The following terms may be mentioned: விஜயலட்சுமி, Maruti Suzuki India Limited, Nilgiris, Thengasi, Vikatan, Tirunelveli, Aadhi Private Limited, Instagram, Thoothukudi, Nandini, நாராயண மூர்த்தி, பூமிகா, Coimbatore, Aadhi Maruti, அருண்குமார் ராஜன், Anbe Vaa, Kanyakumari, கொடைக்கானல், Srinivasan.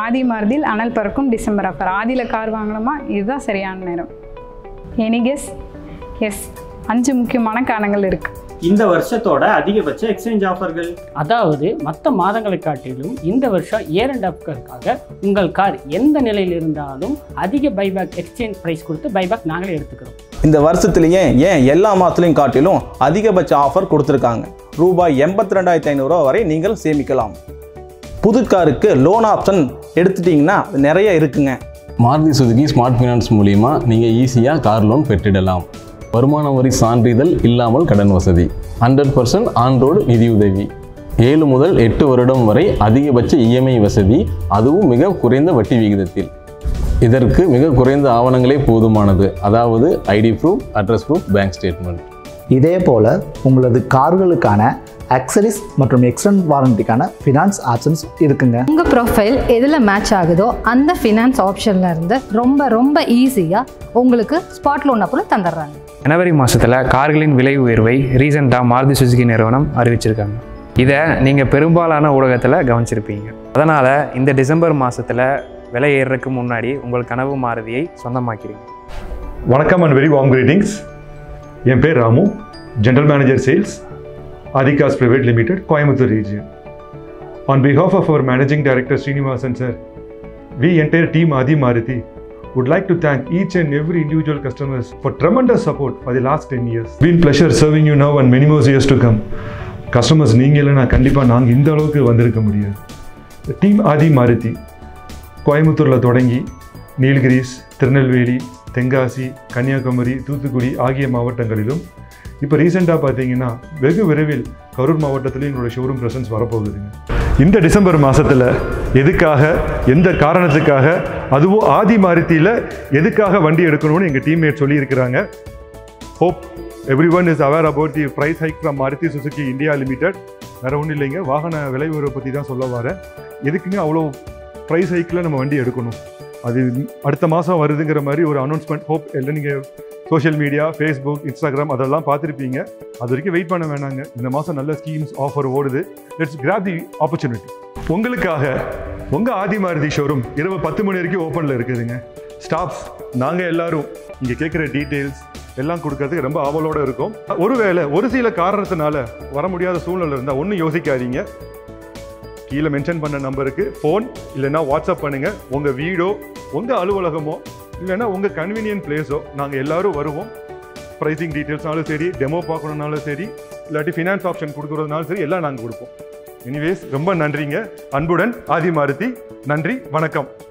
Aadhi Maruti Anal Parkum December offer. Aadhi la car Vanglama is the Serian Nero. Any guess? Yes. Anjumkimana Kanangalirik. இந்த வருஷத்தோட அதிகபட்ச exchange ஆஃபர்கள் அதாவது மற்ற மாதங்களை காட்டிலும் இந்த வருஷம் இயர் அண்ட் அப்காக உங்கள் கார் எந்த நிலையில் இருந்தாலும் அதிக பைபேக் எக்ஸ்சேஞ்ச் பிரைஸ் கொடுத்து பைபேக் நாங்களே எடுத்துக்கிறோம். இந்த வருஷத்துலயே ஏன் எல்லா மாதத்துலயும் காட்டிலும் அதிகபட்ச ஆஃபர் கொடுத்திருக்காங்க. ரூபாய் 82500 வரை நீங்கள் சேமிக்கலாம். புது காருக்கு லோன் ஆப்ஷன் எடுத்துட்டீங்கன்னா நிறைய இருக்குங்க. மாருதி சுசுகி ஸ்மார்ட் ஃபைனான்ஸ் மூலமா நீங்க ஈஸியா கார் லோன் பெற்றிடலாம். வருமான வரி சான்றிதழ் இல்லாமல் கடன் வசதி 100% ஆன்ரோடு நிதியுதவி 7 முதல் 8 வருடம் வரை அதிகபட்ச இஎம்ஐ வசதி அதுவும் மிக குறைந்த வட்டி விகிதத்தில் இதற்கு மிக குறைந்த ஆவணங்களே போதுமானது அதாவது ID proof address proof bank statement இதே போல உங்களது கார்களுக்கான accessories மற்றும் எக்ஸ்டெண்ட் வாரண்டிக்கான finance options இருக்குங்க உங்க ப்ரொஃபைல் எதில மேட்ச் ஆகுதோ அந்த finance ஆப்ஷன்ல இருந்து ரொம்ப ஈஸியா உங்களுக்கு ஸ்பாட் லோன் அப்புறம் தந்தறாங்க ஜனவரி மாசத்துல கார்களின் விலை உயர்வை ரீசன்ட்டா மாருதி சுசுகி நிறுவனம் அறிவிச்சிருக்காங்க இதை நீங்க பெரும்பாலான ஊடகத்துல கவனிச்சிருப்பீங்க அதனால இந்த டிசம்பர் மாசத்துல விலை ஏறறதுக்கு முன்னாடி உங்கள் கனவு மாருதியை சொந்தமாக்கிறீங்க வணக்கம் and very warm greetings என் பேர் Ramu general manager sales Aadhi Private Limited, Coimbatore region. On behalf of our Managing Director Srinivasan sir, we entire team Aadhi Maruti would like to thank each and every individual customers for tremendous support for the last 10 years. It's been a pleasure serving you now and many more years to come. Customers, neengalana kandipa naang indalukku vandirukka mudiyadhu. The team Aadhi Maruti, Coimbatore la thodangi, Nilgiris, Tirunelveli, Thengasi, Kanyakumari, Thoothukudi aagiya maavattangalilum இப்போ ரீசெண்டா பாத்தீங்கன்னா வெகு விரைவில் கரூர் மாவட்டத்திலே நம்மளுடைய showroom presence வர போகுதுங்க. இந்த டிசம்பர் மாசத்துல எதுக்காக எந்த காரணத்துக்காக அதுவும் ஆதி மாருதியில எதுக்காக வண்டி எடுக்கணும்னு எங்க டீம்மேட் சொல்லி இருக்காங்க. Hope everyone is aware about the price hike from Maruti Suzuki India Limited. வேற ஒண்ணு இல்லைங்க வாகன விலை உயர்வு பத்தி தான் சொல்ல வரேன். எதுக்குங்க அவ்வளோ price hikeல நம்ம வண்டி எடுக்கணும். அது அடுத்த மாசம் வருதுங்கற மாதிரி ஒரு அனௌன்ஸ்மென்ட் ஹோப் எல்லாம் நீங்க Social media, Facebook, Instagram, அதெல்லாம் பார்த்திருப்பீங்க. அதுக்கு வெயிட் பண்ண வேண்டாங்க. இந்த மாசம் நல்ல ஸ்கீம்ஸ் ஆஃபர் ஓடுது. Let's grab the opportunity. உங்களுக்காக உங்க ஆதி மாருதி ஷோரூம் இரவு 10 மணி வரைக்கும் ஓபன்ல இருக்குதுங்க. ஸ்டாஃப்ஸ் நாங்க எல்லாரும் இங்க கேக்குற டீடைல்ஸ் எல்லாம் கொடுக்கிறதுக்கு ரொம்ப ஆவலோட இருக்கும். ஒருவேளை ஒரு சில காரணத்தினால வர முடியாத சூழ்நிலை இருந்தா ஒண்ணு யோசிக்காதீங்க. கீழ மென்ஷன் பண்ண நம்பருக்கு ஃபோன் இல்லனா வாட்ஸ்அப் பண்ணுங்க. உங்க வீடோ உங்க அலுவலகமோ இல்லனா உங்க கன்வீனியன்ட் பிளேஸோ நாங்க எல்லாரும் வருவோம் பிரைசிங் டீடைல்ஸ்னாலும் சரி டெமோ பார்க்கணும்னாலும் சரி இல்லாட்டி ஃபைனான்ஸ் ஆப்ஷன் கொடுக்கிறதுனாலும் சரி எல்லாம் நாங்க கொடுப்போம் எனிவேஸ் ரொம்ப நன்றிங்க அன்புடன் ஆதி மாருதி நன்றி வணக்கம்